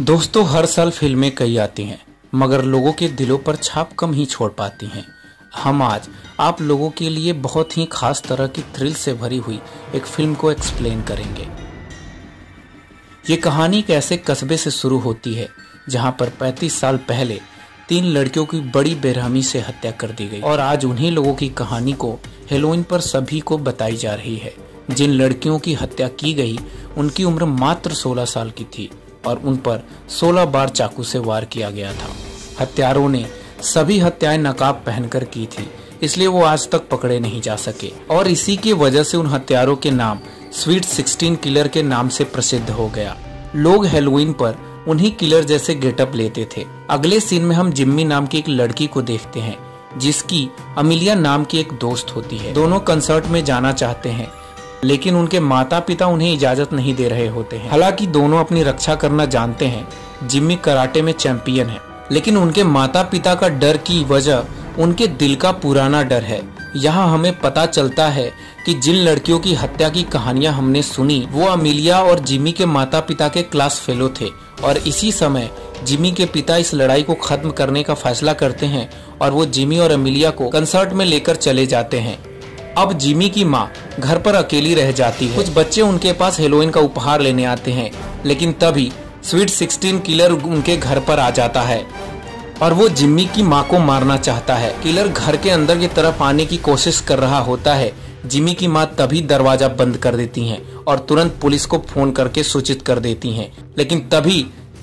दोस्तों, हर साल फिल्में कई आती हैं मगर लोगों के दिलों पर छाप कम ही छोड़ पाती हैं। हम आज आप लोगों के लिए बहुत ही खास तरह की थ्रिल से भरी हुई एक फिल्म को एक्सप्लेन करेंगे। ये कहानी एक ऐसे कस्बे से शुरू होती है जहां पर 35 साल पहले 3 लड़कियों की बड़ी बेरहमी से हत्या कर दी गई और आज उन्हीं लोगों की कहानी को हेलोइन पर सभी को बताई जा रही है। जिन लड़कियों की हत्या की गई उनकी उम्र मात्र 16 साल की थी और उन पर 16 बार चाकू से वार किया गया था। हत्यारों ने सभी हत्याएं नकाब पहनकर की थी, इसलिए वो आज तक पकड़े नहीं जा सके और इसी की वजह से उन हत्यारों के नाम स्वीट 16 किलर के नाम से प्रसिद्ध हो गया। लोग हेलोवीन पर उन्हीं किलर जैसे गेटअप लेते थे। अगले सीन में हम जिम्मी नाम की एक लड़की को देखते हैं जिसकी अमेलिया नाम की एक दोस्त होती है। दोनों कंसर्ट में जाना चाहते हैं लेकिन उनके माता पिता उन्हें इजाजत नहीं दे रहे होते हैं। हालांकि दोनों अपनी रक्षा करना जानते हैं। जिम्मी कराटे में चैंपियन है लेकिन उनके माता पिता का डर की वजह उनके दिल का पुराना डर है। यहाँ हमें पता चलता है कि जिन लड़कियों की हत्या की कहानियाँ हमने सुनी वो अमेलिया और जिम्मी के माता पिता के क्लास फेलो थे और इसी समय जिम्मी के पिता इस लड़ाई को खत्म करने का फैसला करते हैं और वो जिम्मी और अमेलिया को कंसर्ट में लेकर चले जाते हैं। अब जिम्मी की माँ घर पर अकेली रह जाती है। कुछ बच्चे उनके पास हेलोइन का उपहार लेने आते हैं लेकिन तभी स्वीट 16 किलर उनके घर पर आ जाता है और वो जिम्मी की माँ को मारना चाहता है। किलर घर के अंदर की तरफ आने की कोशिश कर रहा होता है। जिम्मी की माँ तभी दरवाजा बंद कर देती हैं और तुरंत पुलिस को फोन करके सूचित कर देती हैं। लेकिन तभी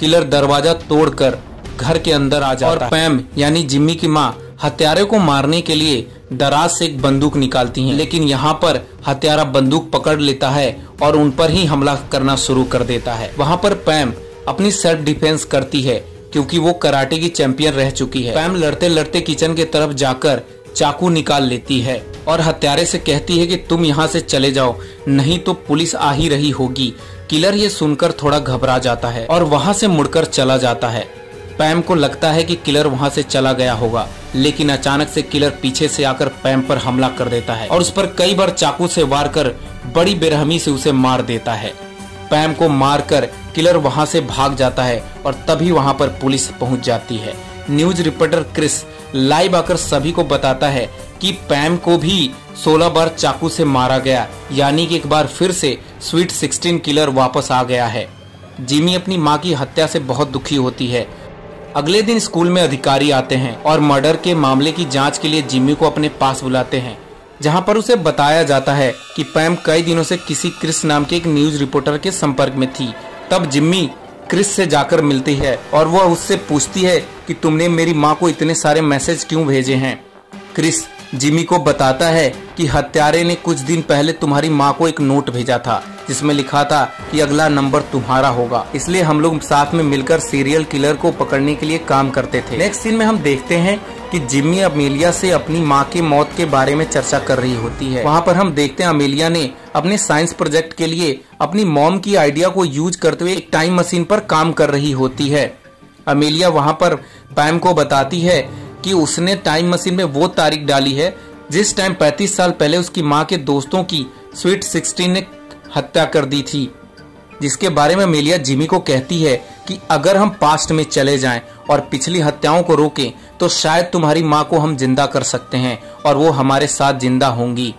किलर दरवाजा तोड़कर घर के अंदर आ जाता है और पैम यानी जिम्मी की माँ हत्यारे को मारने के लिए दराज से एक बंदूक निकालती हैं। लेकिन यहाँ पर हत्यारा बंदूक पकड़ लेता है और उन पर ही हमला करना शुरू कर देता है। वहाँ पर पैम अपनी सेल्फ डिफेंस करती है क्योंकि वो कराटे की चैंपियन रह चुकी है। पैम लड़ते लड़ते किचन के तरफ जाकर चाकू निकाल लेती है और हत्यारे से कहती है कि तुम यहाँ से चले जाओ नहीं तो पुलिस आ ही रही होगी। किलर ये सुनकर थोड़ा घबरा जाता है और वहाँ से मुड़कर चला जाता है। पैम को लगता है कि किलर वहां से चला गया होगा लेकिन अचानक से किलर पीछे से आकर पैम पर हमला कर देता है और उस पर कई बार चाकू से वार कर बड़ी बेरहमी से उसे मार देता है। पैम को मारकर किलर वहां से भाग जाता है और तभी वहां पर पुलिस पहुंच जाती है। न्यूज रिपोर्टर क्रिस लाइव आकर सभी को बताता है कि पैम को भी 16 बार चाकू से मारा गया, यानी कि एक बार फिर से स्वीट 16 किलर वापस आ गया है। जिम्मी अपनी माँ की हत्या से बहुत दुखी होती है। अगले दिन स्कूल में अधिकारी आते हैं और मर्डर के मामले की जांच के लिए जिम्मी को अपने पास बुलाते हैं जहां पर उसे बताया जाता है कि पैम कई दिनों से किसी क्रिस नाम के एक न्यूज रिपोर्टर के संपर्क में थी। तब जिम्मी क्रिस से जाकर मिलती है और वह उससे पूछती है कि तुमने मेरी माँ को इतने सारे मैसेज क्यों भेजे हैं। क्रिस जिम्मी को बताता है कि हत्यारे ने कुछ दिन पहले तुम्हारी माँ को एक नोट भेजा था जिसमें लिखा था कि अगला नंबर तुम्हारा होगा, इसलिए हम लोग साथ में मिलकर सीरियल किलर को पकड़ने के लिए काम करते थे। नेक्स्ट सीन में हम देखते हैं कि जिम्मी अमेलिया से अपनी माँ की मौत के बारे में चर्चा कर रही होती है। वहाँ पर हम देखते हैं अमेलिया ने अपने साइंस प्रोजेक्ट के लिए अपनी मॉम की आइडिया को यूज करते हुए एक टाइम मशीन पर काम कर रही होती है। अमेलिया वहाँ पर पैम को बताती है कि उसने टाइम मशीन में वो तारीख डाली है जिस टाइम 35 साल पहले उसकी माँ के दोस्तों की स्वीट 16 ने हत्या कर दी थी, जिसके बारे में अमेलिया जिम्मी को कहती है कि अगर हम पास्ट में चले जाएं और पिछली हत्याओं को रोकें तो शायद तुम्हारी माँ को हम जिंदा कर सकते हैं और वो हमारे साथ जिंदा होंगी।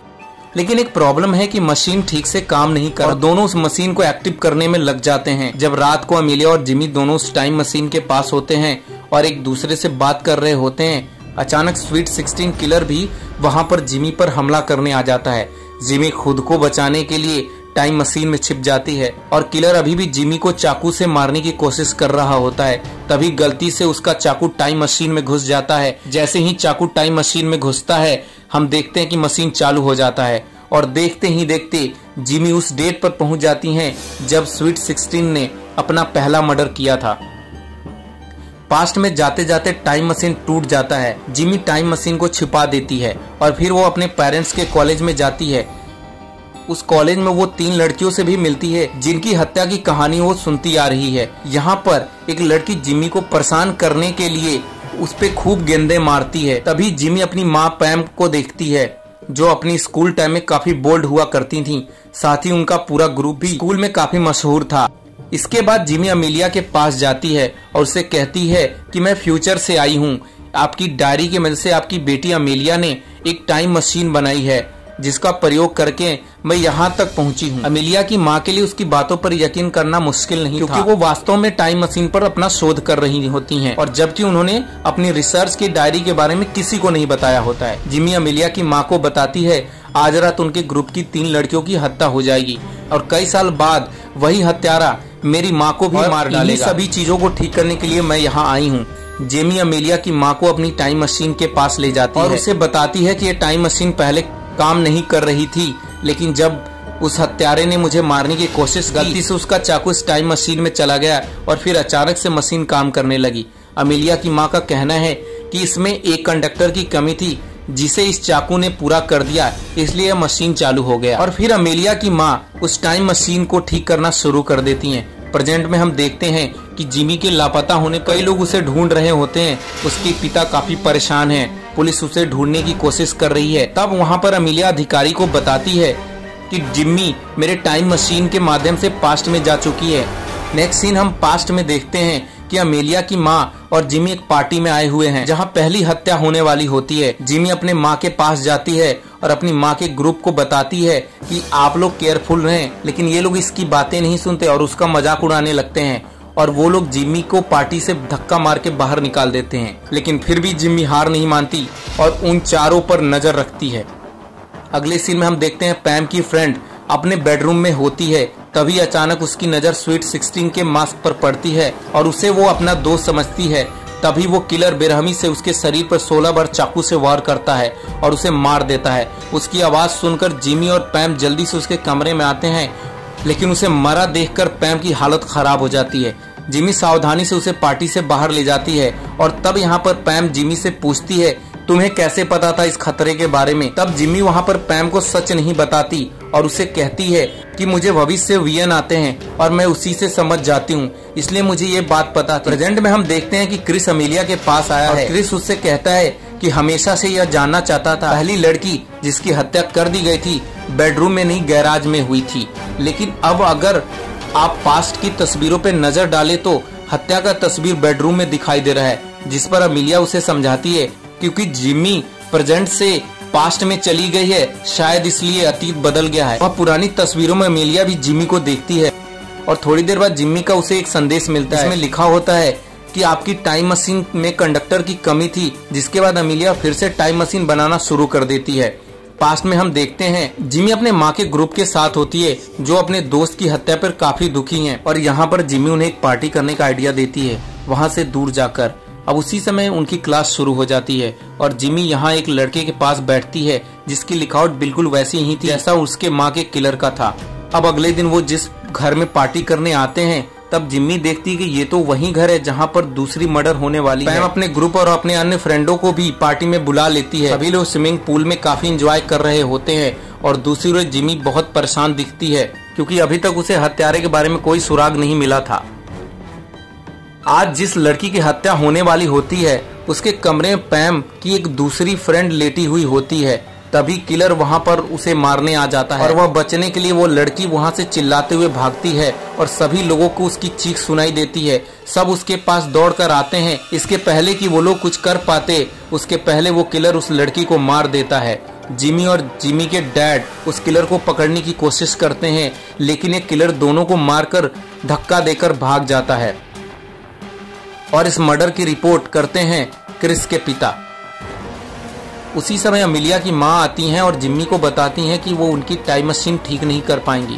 लेकिन एक प्रॉब्लम है कि मशीन ठीक से काम नहीं कर और दोनों उस मशीन को एक्टिव करने में लग जाते हैं। जब रात को अमेलिया और जिम्मी दोनों उस टाइम मशीन के पास होते हैं और एक दूसरे से बात कर रहे होते हैं, अचानक स्वीट 16 किलर भी वहाँ पर जिम्मी पर हमला करने आ जाता है। जिम्मी खुद को बचाने के लिए टाइम मशीन में छिप जाती है और किलर अभी भी जिम्मी को चाकू से मारने की कोशिश कर रहा होता है। तभी गलती से उसका चाकू टाइम मशीन में घुस जाता है। जैसे ही चाकू टाइम मशीन में घुसता है हम देखते हैं कि मशीन चालू हो जाता है और देखते ही देखते जिम्मी उस डेट पर पहुंच जाती है जब स्वीट 16 ने अपना पहला मर्डर किया था। पास्ट में जाते जाते टाइम मशीन टूट जाता है। जिम्मी टाइम मशीन को छिपा देती है और फिर वो अपने पेरेंट्स के कॉलेज में जाती है। उस कॉलेज में वो 3 लड़कियों से भी मिलती है जिनकी हत्या की कहानी वो सुनती आ रही है। यहाँ पर एक लड़की जिम्मी को परेशान करने के लिए उस पे खूब गेंदे मारती है। तभी जिम्मी अपनी माँ पैम को देखती है जो अपनी स्कूल टाइम में काफी बोल्ड हुआ करती थी, साथ ही उनका पूरा ग्रुप भी स्कूल में काफी मशहूर था। इसके बाद जिमी अमेलिया के पास जाती है और उसे कहती है कि मैं फ्यूचर से आई हूँ, आपकी डायरी की मदद से आपकी बेटी अमेलिया ने एक टाइम मशीन बनाई है जिसका प्रयोग करके मैं यहाँ तक पहुँची हूँ। अमेलिया की माँ के लिए उसकी बातों पर यकीन करना मुश्किल नहीं क्योंकि वो वास्तव में टाइम मशीन पर अपना शोध कर रही होती हैं और जबकि उन्होंने अपनी रिसर्च की डायरी के बारे में किसी को नहीं बताया होता है। जिमी अमेलिया की माँ को बताती है आज रात उनके ग्रुप की 3 लड़कियों की हत्या हो जाएगी और कई साल बाद वही हत्यारा मेरी माँ को भी मार डालेगा। सभी चीजों को ठीक करने के लिए मैं यहाँ आई हूँ। जिमी अमेलिया की माँ को अपनी टाइम मशीन के पास ले जाती है और उसे बताती है कि ये टाइम मशीन पहले काम नहीं कर रही थी, लेकिन जब उस हत्यारे ने मुझे मारने की कोशिश गलती से उसका चाकू इस टाइम मशीन में चला गया और फिर अचानक से मशीन काम करने लगी। अमेलिया की माँ का कहना है कि इसमें एक कंडक्टर की कमी थी जिसे इस चाकू ने पूरा कर दिया, इसलिए यह मशीन चालू हो गया। और फिर अमेलिया की माँ उस टाइम मशीन को ठीक करना शुरू कर देती हैं। प्रेजेंट में हम देखते हैं कि जिमी के लापता होने पर कई लोग उसे ढूंढ रहे होते हैं। उसके पिता काफी परेशान हैं। पुलिस उसे ढूंढने की कोशिश कर रही है। तब वहाँ पर अमेलिया अधिकारी को बताती है कि जिमी मेरे टाइम मशीन के माध्यम से पास्ट में जा चुकी है। नेक्स्ट सीन हम पास्ट में देखते हैं कि अमेलिया की माँ और जिमी एक पार्टी में आए हुए हैं जहाँ पहली हत्या होने वाली होती है। जिमी अपने माँ के पास जाती है और अपनी माँ के ग्रुप को बताती है कि आप लोग केयरफुल रहें, लेकिन ये लोग इसकी बातें नहीं सुनते और उसका मजाक उड़ाने लगते हैं और वो लोग जिमी को पार्टी से धक्का मार के बाहर निकाल देते हैं। लेकिन फिर भी जिमी हार नहीं मानती और उन चारों पर नजर रखती है। अगले सीन में हम देखते हैं पैम की फ्रेंड अपने बेडरूम में होती है, तभी अचानक उसकी नज़र स्वीट 16 के मास्क पर पड़ती है और उसे वो अपना दोस्त समझती है। तभी वो किलर बेरहमी से उसके शरीर पर 16 बार चाकू से वार करता है और उसे मार देता है। उसकी आवाज़ सुनकर जिमी और पैम जल्दी से उसके कमरे में आते हैं, लेकिन उसे मरा देखकर पैम की हालत खराब हो जाती है। जिमी सावधानी से उसे पार्टी से बाहर ले जाती है और तब यहाँ पर पैम जिमी से पूछती है तुम्हें कैसे पता था इस खतरे के बारे में। तब जिमी वहाँ पर पैम को सच नहीं बताती और उसे कहती है कि मुझे भविष्य से वियन आते हैं और मैं उसी से समझ जाती हूँ, इसलिए मुझे ये बात पता थी। प्रेजेंट में हम देखते हैं कि क्रिस अमेलिया के पास आया है। क्रिस उससे कहता है कि हमेशा से यह जानना चाहता था पहली लड़की जिसकी हत्या कर दी गई थी बेडरूम में नहीं गैराज में हुई थी, लेकिन अब अगर आप पास्ट की तस्वीरों पर नजर डाले तो हत्या का तस्वीर बेडरूम में दिखाई दे रहा है, जिस पर अमेलिया उसे समझाती है क्योंकि जिमी प्रेजेंट से पास्ट में चली गई है, शायद इसलिए अतीत बदल गया है। वह पुरानी तस्वीरों में अमेलिया भी जिमी को देखती है और थोड़ी देर बाद जिमी का उसे एक संदेश मिलता है। इसमें लिखा होता है कि आपकी टाइम मशीन में कंडक्टर की कमी थी, जिसके बाद अमेलिया फिर से टाइम मशीन बनाना शुरू कर देती है। पास्ट में हम देखते हैं जिमी अपने माँ के ग्रुप के साथ होती है जो अपने दोस्त की हत्या पर काफी दुखी है और यहाँ पर जिमी उन्हें एक पार्टी करने का आइडिया देती है वहाँ से दूर जाकर। अब उसी समय उनकी क्लास शुरू हो जाती है और जिमी यहाँ एक लड़के के पास बैठती है जिसकी लिखावट बिल्कुल वैसी ही थी जैसा उसके माँ के किलर का था। अब अगले दिन वो जिस घर में पार्टी करने आते हैं तब जिमी देखती है कि ये तो वही घर है जहाँ पर दूसरी मर्डर होने वाली है। अपने ग्रुप और अपने अन्य फ्रेंडों को भी पार्टी में बुला लेती है। सभी लोग स्विमिंग पूल में काफी इंजॉय कर रहे होते हैं और दूसरी ओर जिमी बहुत परेशान दिखती है क्योंकि अभी तक उसे हत्यारे के बारे में कोई सुराग नहीं मिला था। आज जिस लड़की की हत्या होने वाली होती है उसके कमरे में पैम की एक दूसरी फ्रेंड लेटी हुई होती है, तभी किलर वहां पर उसे मारने आ जाता है और वह बचने के लिए वो लड़की वहां से चिल्लाते हुए भागती है और सभी लोगों को उसकी चीख सुनाई देती है। सब उसके पास दौड़कर आते हैं। इसके पहले कि वो लोग कुछ कर पाते उसके पहले वो किलर उस लड़की को मार देता है। जिमी और जिमी के डैड उस किलर को पकड़ने की कोशिश करते हैं, लेकिन ये किलर दोनों को मारकर धक्का देकर भाग जाता है और इस मर्डर की रिपोर्ट करते हैं क्रिस के पिता। उसी समय अमेलिया की माँ आती हैं और जिमी को बताती हैं कि वो उनकी टाइम मशीन ठीक नहीं कर पाएंगी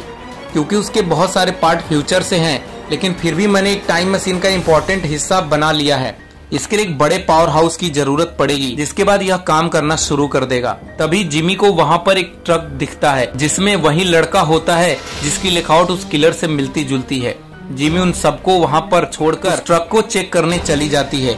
क्योंकि उसके बहुत सारे पार्ट फ्यूचर से हैं, लेकिन फिर भी मैंने एक टाइम मशीन का इम्पोर्टेंट हिस्सा बना लिया है। इसके लिए एक बड़े पावर हाउस की जरूरत पड़ेगी जिसके बाद यह काम करना शुरू कर देगा। तभी जिमी को वहाँ पर एक ट्रक दिखता है जिसमें वही लड़का होता है जिसकी लिखावट उस किलर से मिलती जुलती है। जिमी उन सबको वहाँ पर छोड़कर ट्रक को चेक करने चली जाती है,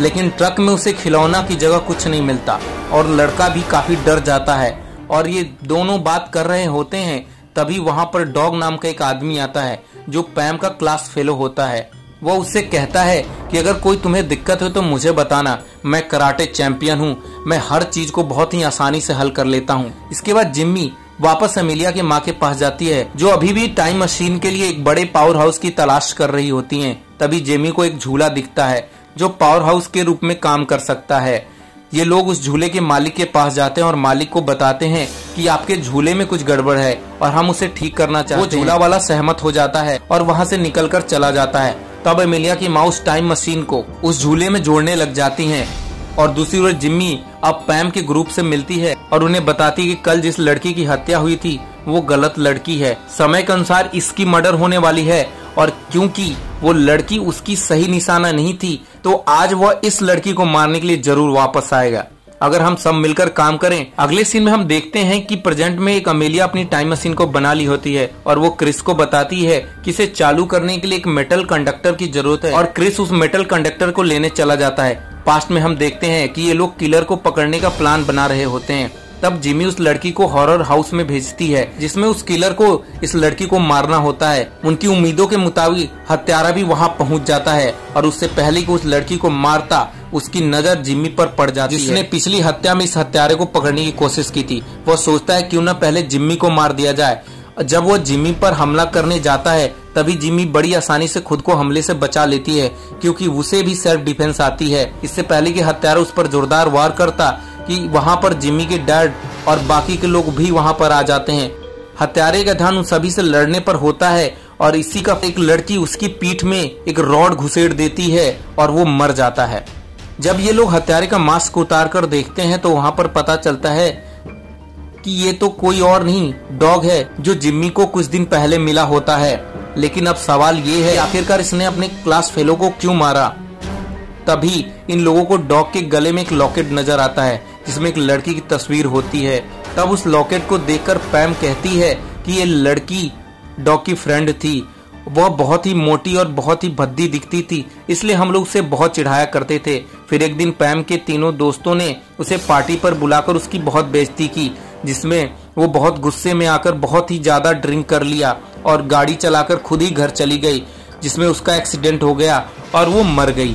लेकिन ट्रक में उसे खिलौना की जगह कुछ नहीं मिलता और लड़का भी काफी डर जाता है और ये दोनों बात कर रहे होते हैं। तभी वहाँ पर डॉग नाम का एक आदमी आता है जो पैम का क्लास फेलो होता है। वो उससे कहता है कि अगर कोई तुम्हें दिक्कत हो तो मुझे बताना, मैं कराटे चैंपियन हूँ, मैं हर चीज को बहुत ही आसानी से हल कर लेता हूँ। इसके बाद जिमी वापस एमिलिया के माँ के पास जाती है, जो अभी भी टाइम मशीन के लिए एक बड़े पावर हाउस की तलाश कर रही होती है। तभी जिमी को एक झूला दिखता है जो पावर हाउस के रूप में काम कर सकता है। ये लोग उस झूले के मालिक के पास जाते हैं और मालिक को बताते हैं कि आपके झूले में कुछ गड़बड़ है और हम उसे ठीक करना चाहते हैं। वो झूला वाला सहमत हो जाता है और वहाँ से निकलकर चला जाता है। तब एमिलिया की माँ उस टाइम मशीन को उस झूले में जोड़ने लग जाती हैं और दूसरी ओर जिम्मी अब पैम के ग्रुप से मिलती है और उन्हें बताती है कि कल जिस लड़की की हत्या हुई थी वो गलत लड़की है, समय के अनुसार इसकी मर्डर होने वाली है और क्योंकि वो लड़की उसकी सही निशाना नहीं थी तो आज वह इस लड़की को मारने के लिए जरूर वापस आएगा अगर हम सब मिलकर काम करें। अगले सीन में हम देखते हैं कि प्रेजेंट में एक अमेलिया अपनी टाइम मशीन को बना ली होती है और वो क्रिस को बताती है कि इसे चालू करने के लिए एक मेटल कंडक्टर की जरूरत है और क्रिस उस मेटल कंडक्टर को लेने चला जाता है। पास्ट में हम देखते हैं कि ये लोग किलर को पकड़ने का प्लान बना रहे होते हैं। तब जिमी उस लड़की को हॉरर हाउस में भेजती है जिसमें उस किलर को इस लड़की को मारना होता है। उनकी उम्मीदों के मुताबिक हत्यारा भी वहां पहुंच जाता है और उससे पहले कि उस लड़की को मारता उसकी नजर जिमी पर पड़ जाती है जिसने पिछली हत्या में इस हत्यारे को पकड़ने की कोशिश की थी। वह सोचता है क्यों न पहले जिमी को मार दिया जाए। जब वो जिमी पर हमला करने जाता है तभी जिमी बड़ी आसानी से खुद को हमले से बचा लेती है क्योंकि उसे भी सेल्फ डिफेंस आती है। इससे पहले कि हत्यारा उस पर जोरदार वार करता कि वहां पर जिमी के डैड और बाकी के लोग भी वहां पर आ जाते हैं। हत्यारे का ध्यान उन सभी से लड़ने पर होता है और इसी का एक लड़की उसकी पीठ में एक रॉड घुसेड़ देती है और वो मर जाता है। जब ये लोग हत्यारे का मास्क उतार कर देखते हैं तो वहां पर पता चलता है कि ये तो कोई और नहीं डॉग है जो जिमी को कुछ दिन पहले मिला होता है। लेकिन अब सवाल ये है आखिरकार इसने अपने क्लास फेलो को क्यों मारा। तभी इन लोगों को डॉग के गले में एक लॉकेट नजर आता है जिसमें एक लड़की की तस्वीर होती है। तब उस लॉकेट को देखकर पैम कहती है कि ये लड़की डॉग की फ्रेंड थी। वह बहुत ही मोटी और बहुत ही भद्दी दिखती थी इसलिए हम लोग उसे बहुत चिढ़ाया करते थे। फिर एक दिन पैम के तीनों दोस्तों ने उसे पार्टी पर बुलाकर उसकी बहुत बेइज्जती की जिसमें वो बहुत गुस्से में आकर बहुत ही ज्यादा ड्रिंक कर लिया और गाड़ी चलाकर खुद ही घर चली गई जिसमें उसका एक्सीडेंट हो गया और वो मर गई।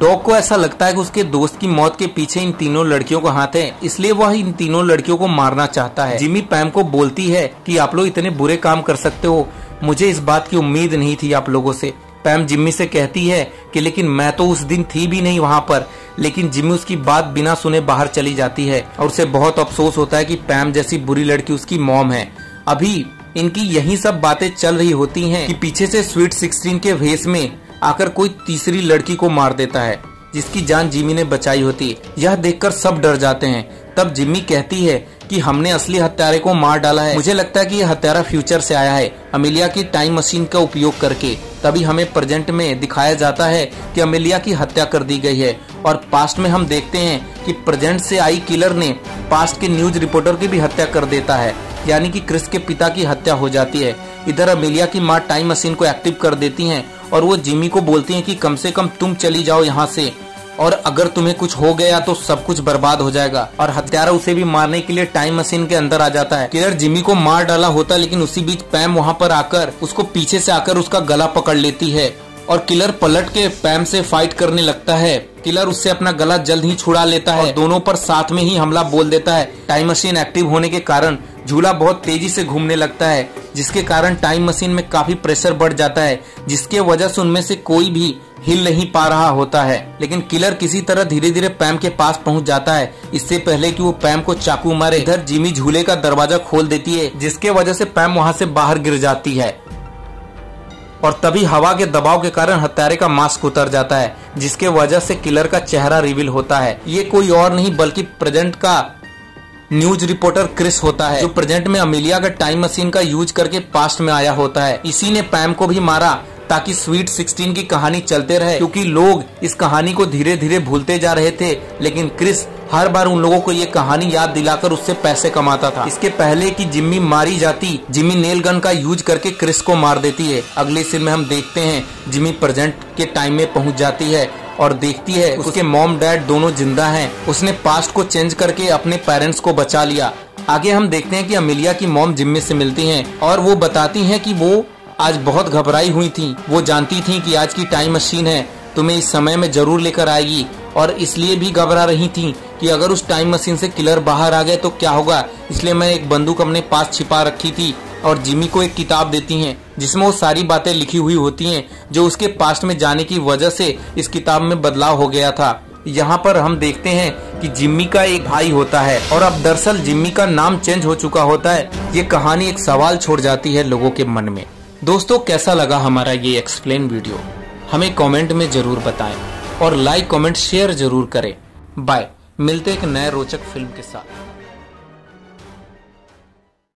डॉग को ऐसा लगता है कि उसके दोस्त की मौत के पीछे इन तीनों लड़कियों का हाथ है इसलिए वह इन तीनों लड़कियों को मारना चाहता है। जिमी पैम को बोलती है कि आप लोग इतने बुरे काम कर सकते हो, मुझे इस बात की उम्मीद नहीं थी आप लोगों से। पैम जिमी से कहती है कि लेकिन मैं तो उस दिन थी भी नहीं वहाँ पर। लेकिन जिमी उसकी बात बिना सुने बाहर चली जाती है और उसे बहुत अफसोस होता है कि पैम जैसी बुरी लड़की उसकी मॉम है। अभी इनकी यही सब बातें चल रही होती हैं कि पीछे से स्वीट 16 के भेष में आकर कोई तीसरी लड़की को मार देता है जिसकी जान जिमी ने बचाई होती है। यह देखकर सब डर जाते हैं। तब जिमी कहती है कि हमने असली हत्यारे को मार डाला है, मुझे लगता है कि यह हत्यारा फ्यूचर से आया है अमेलिया की टाइम मशीन का उपयोग करके। तभी हमें प्रेजेंट में दिखाया जाता है कि अमेलिया की हत्या कर दी गई है और पास्ट में हम देखते हैं कि प्रेजेंट से आई किलर ने पास्ट के न्यूज रिपोर्टर की भी हत्या कर देता है यानी कि क्रिस के पिता की हत्या हो जाती है। इधर अमेलिया की माँ टाइम मशीन को एक्टिव कर देती हैं और वो जिमी को बोलती हैं कि कम से कम तुम चली जाओ यहाँ से और अगर तुम्हें कुछ हो गया तो सब कुछ बर्बाद हो जाएगा। और हत्यारा उसे भी मारने के लिए टाइम मशीन के अंदर आ जाता है। किलर जिमी को मार डाला होता है लेकिन उसी बीच पैम वहाँ पर आकर उसको पीछे से आकर उसका गला पकड़ लेती है और किलर पलट के पैम से फाइट करने लगता है। किलर उससे अपना गला जल्द ही छुड़ा लेता है और दोनों पर साथ में ही हमला बोल देता है। टाइम मशीन एक्टिव होने के कारण झूला बहुत तेजी से घूमने लगता है जिसके कारण टाइम मशीन में काफी प्रेशर बढ़ जाता है जिसके वजह से उनमें से कोई भी हिल नहीं पा रहा होता है। लेकिन किलर किसी तरह धीरे धीरे पैम के पास पहुंच जाता है इससे पहले कि वो पैम को चाकू मारे। इधर जिमी झूले का दरवाजा खोल देती है जिसके वजह से पैम वहां से बाहर गिर जाती है और तभी हवा के दबाव के कारण हत्यारे का मास्क उतर जाता है जिसके वजह से किलर का चेहरा रिवील होता है। ये कोई और नहीं बल्कि प्रेजेंट का न्यूज रिपोर्टर क्रिस होता है जो प्रेजेंट में अमेलिया का टाइम मशीन का यूज करके पास्ट में आया होता है। इसी ने पैम को भी मारा ताकि स्वीट 16 की कहानी चलते रहे क्योंकि लोग इस कहानी को धीरे धीरे भूलते जा रहे थे लेकिन क्रिस हर बार उन लोगों को ये कहानी याद दिलाकर उससे पैसे कमाता था। इसके पहले कि जिम्मी मारी जाती जिम्मी नेल गन का यूज करके क्रिस को मार देती है। अगले सीन में हम देखते हैं जिम्मी प्रेजेंट के टाइम में पहुंच जाती है और देखती है उसके मॉम डैड दोनों जिंदा हैं। उसने पास्ट को चेंज करके अपने पेरेंट्स को बचा लिया। आगे हम देखते हैं कि अमेलिया की मॉम जिम्मी से मिलती हैं और वो बताती हैं कि वो आज बहुत घबराई हुई थी। वो जानती थी कि आज की टाइम मशीन है तुम्हें इस समय में जरूर लेकर आएगी और इसलिए भी घबरा रही थी कि अगर उस टाइम मशीन से किलर बाहर आ गए तो क्या होगा। इसलिए मैं एक बंदूक अपने पास छिपा रखी थी और जिमी को एक किताब देती हैं जिसमें वो सारी बातें लिखी हुई होती हैं जो उसके पास्ट में जाने की वजह से इस किताब में बदलाव हो गया था। यहाँ पर हम देखते हैं कि जिम्मी का एक भाई होता है और अब दरअसल जिम्मी का नाम चेंज हो चुका होता है। ये कहानी एक सवाल छोड़ जाती है लोगों के मन में। दोस्तों कैसा लगा हमारा ये एक्सप्लेन वीडियो, हमें कमेंट में जरूर बताएं और लाइक कमेंट शेयर जरूर करें। बाय, मिलते एक नए रोचक फिल्म के साथ।